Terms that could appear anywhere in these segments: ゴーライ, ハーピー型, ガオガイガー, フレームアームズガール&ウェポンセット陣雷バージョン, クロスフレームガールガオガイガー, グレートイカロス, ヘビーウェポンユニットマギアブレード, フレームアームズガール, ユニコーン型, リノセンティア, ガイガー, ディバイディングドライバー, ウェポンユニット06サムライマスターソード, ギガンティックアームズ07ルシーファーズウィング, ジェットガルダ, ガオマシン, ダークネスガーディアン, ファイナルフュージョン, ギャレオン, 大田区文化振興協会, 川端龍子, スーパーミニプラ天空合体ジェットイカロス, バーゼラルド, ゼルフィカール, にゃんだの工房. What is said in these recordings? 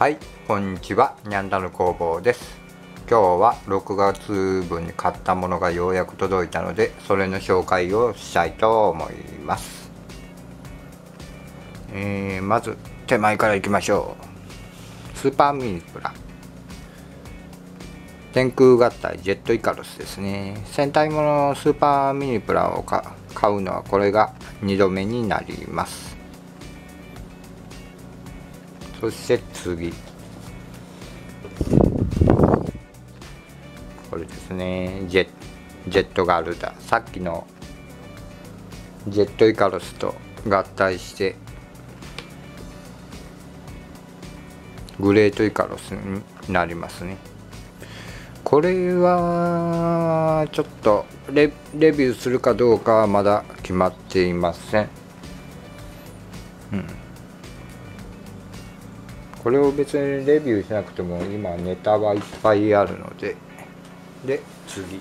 はい、こんにちは、にゃんだの工房です。今日は6月分に買ったものがようやく届いたので、それの紹介をしたいと思います。まず手前からいきましょう。スーパーミニプラ天空合体ジェットイカロスですね。戦隊ものスーパーミニプラを買うのはこれが2度目になります。そして次、これですね、ジェットガルダ。さっきのジェットイカロスと合体してグレートイカロスになりますね。これはちょっとレビューするかどうかはまだ決まっていません。これを別にレビューしなくても今ネタはいっぱいあるので。で、次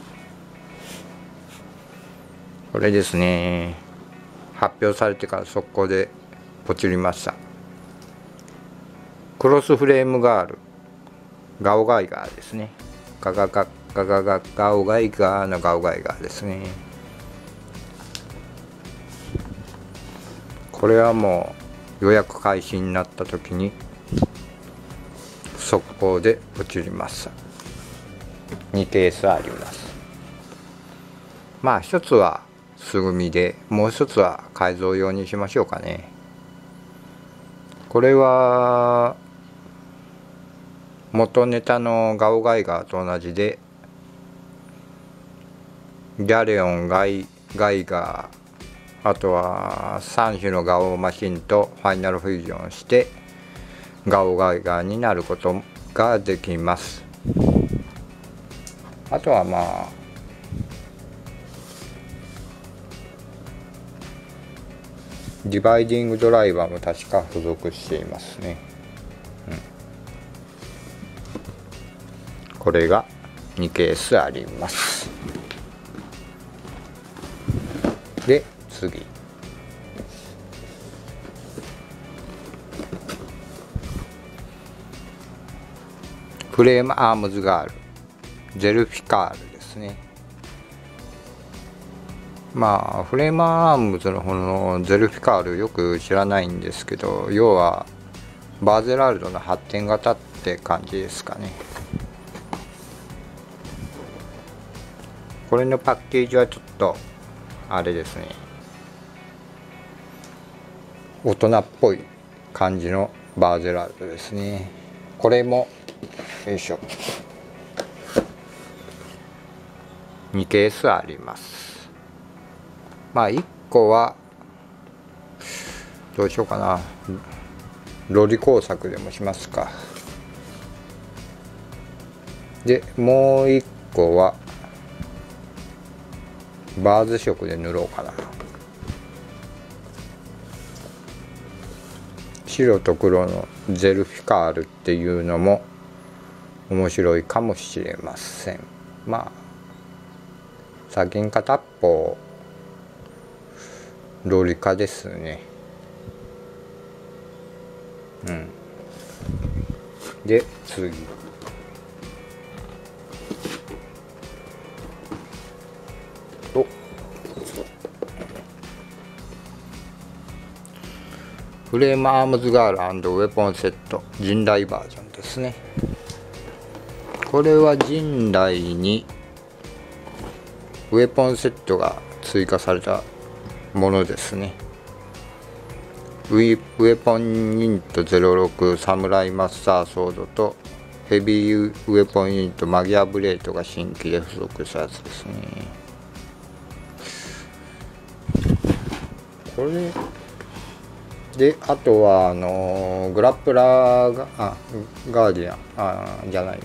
これですね。発表されてから速攻でポチりました。クロスフレームガールガオガイガーですね。ガオガイガーのガオガイガーですね。これはもう予約開始になった時に速攻でポチりました。2ケースあります。まあ一つは素組みで、もう一つは改造用にしましょうかね。これは元ネタのガオガイガーと同じで、ギャレオン、ガイガー、あとは3種のガオマシンとファイナルフュージョンしてガオガイガーになることができます。あとはまあディバイディングドライバーも確か付属していますね。これが2ケースあります。で、次フレームアームズガールゼルフィカールですね。まあフレームアームズの方のゼルフィカールよく知らないんですけど、要はバーゼラルドの発展型って感じですかね。これのパッケージはちょっとあれですね、大人っぽい感じのバーゼラルドですね。これもよいしょ、2ケースあります。まあ1個はどうしようかな、ロリ工作でもしますか。でもう1個はバーズ色で塗ろうかな。白と黒のゼルフィカールっていうのも面白いかもしれません。まあ先に片っぽロリカですね。で、次フレームアームズガール&ウェポンセット陣雷バージョンですね。これは陣雷にウェポンセットが追加されたものですね。ウェポンユニット06サムライマスターソードとヘビーウェポンユニットマギアブレードが新規で付属したやつですね。これで、あとはグラップラーがガーディアンじゃない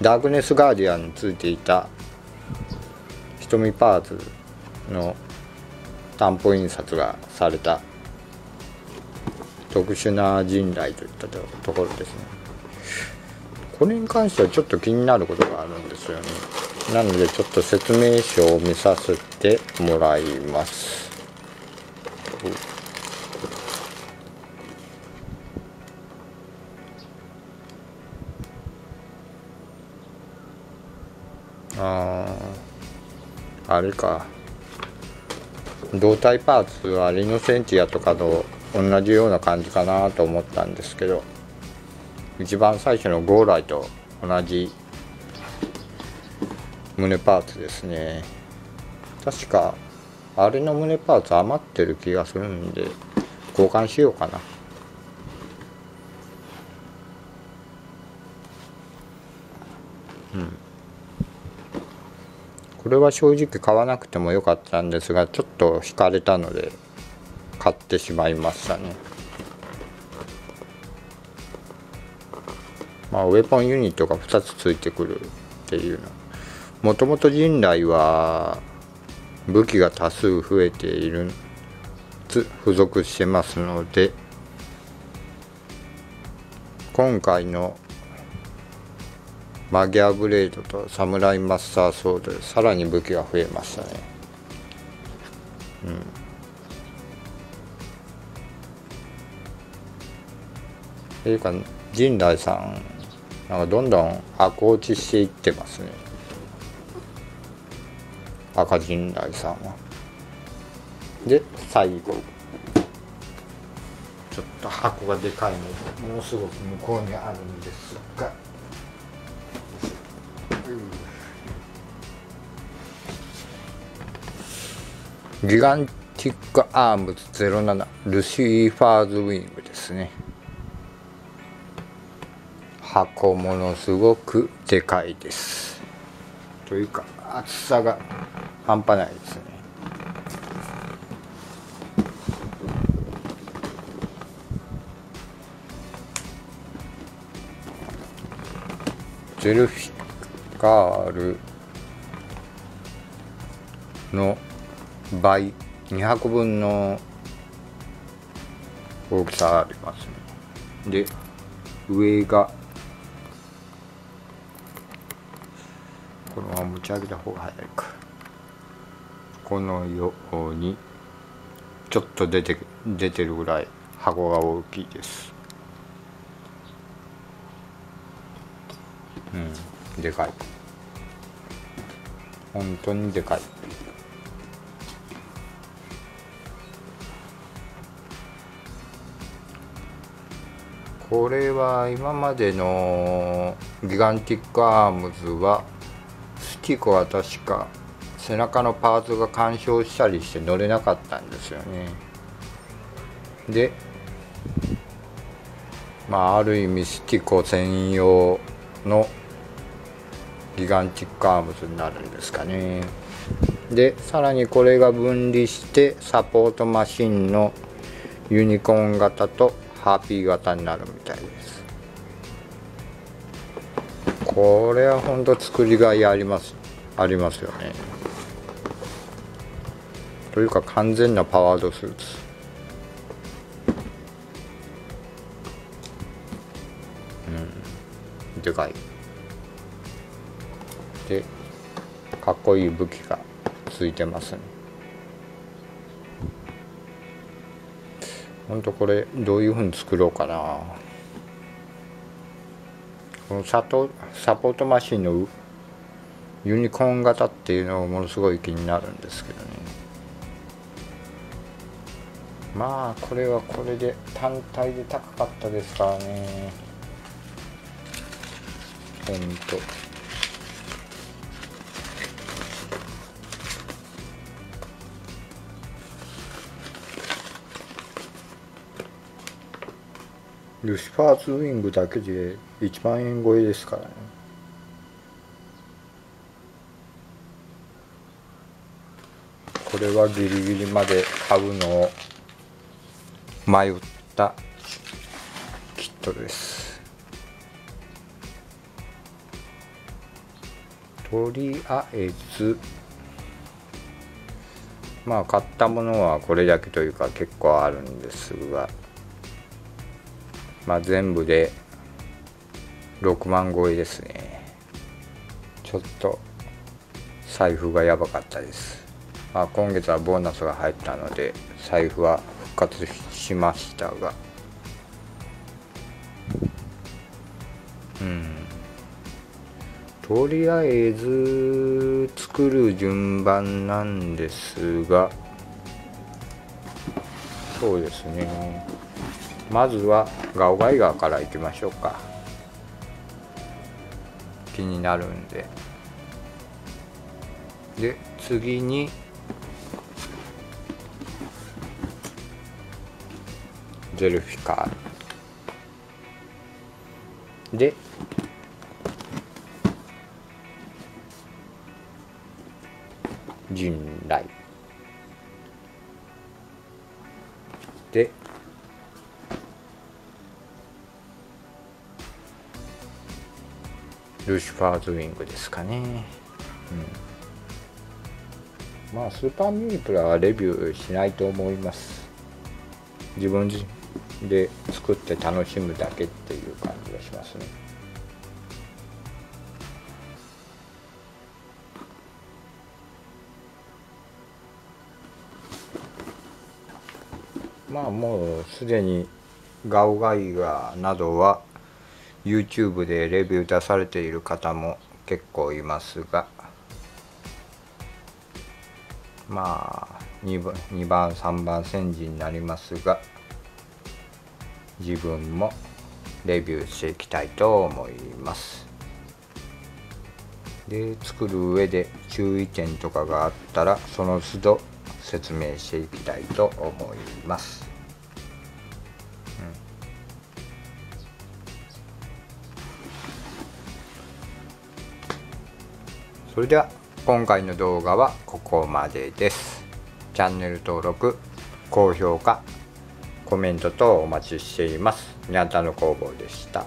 ダークネスガーディアンについていた瞳パーツの担保印刷がされた特殊な陣雷といったところですね。これに関してはちょっと気になることがあるんですよね。なのでちょっと説明書を見させてもらいます。ああ、あれか、胴体パーツはリノセンティアとかと同じような感じかなと思ったんですけど、一番最初のゴーライと同じ胸パーツですね。確かあれの胸パーツ余ってる気がするんで交換しようかな。うん、これは正直買わなくてもよかったんですが、ちょっと惹かれたので買ってしまいましたね。まあウェポンユニットが2つついてくるっていうの、もともと人来は武器が多数増えている付属してますので、今回のマギャーブレードとサムライマスターソードでさらに武器が増えましたね。うん、というか陣内さんなんかどんどん悪落ちしていってますね、赤陣内さんは。で最後ちょっと箱がでかいのでもうすぐ向こうにあるんですが。ギガンティックアームズ07ルシーファーズウィングですね。箱ものすごくでかいです。というか厚さが半端ないですね。ゼルフィカールの倍、2箱分の大きさありますね。で上がこのまま持ち上げた方が早いか、このようにちょっと出てるぐらい箱が大きいです。うん、でかい、本当にでかい。これは今までのギガンティックアームズはスティコは確か背中のパーツが干渉したりして乗れなかったんですよね。でまあある意味スティコ専用のギガンティックアームズになるんですかね。でさらにこれが分離してサポートマシンのユニコーン型とハーピー型になるみたいです。これは本当作りがいありますよね。というか完全なパワードスーツ。うん、でかい。でかっこいい武器がついてますね。ほんとこれどういうふうに作ろうかな。このサポートマシンのユニコーン型っていうのがものすごい気になるんですけどね。まあこれはこれで単体で高かったですからね。ほんとルシファーズウィングだけで1万円超えですからね。これはギリギリまで買うのを迷ったキットです。とりあえずまあ買ったものはこれだけというか結構あるんですが、まあ全部で6万超えですね。ちょっと財布がやばかったです。まあ、今月はボーナスが入ったので財布は復活しましたが、うん、とりあえず作る順番なんですが、そうですね、まずはガオガイガーからいきましょうか。気になるんで。で次にゼルフィカールで陣雷でルシファーズウィングですかね。うん、まあスーパーミニプラはレビューしないと思います。自分で作って楽しむだけっていう感じがしますね。まあもうすでにガオガイガーなどは YouTube でレビュー出されている方も結構いますが、まあ2番3番戦時になりますが、自分もレビューしていきたいと思います。で作る上で注意点とかがあったらその都度説明していきたいと思います。それでは今回の動画はここまでです。チャンネル登録、高評価、コメント等お待ちしています。にゃんたの工房でした。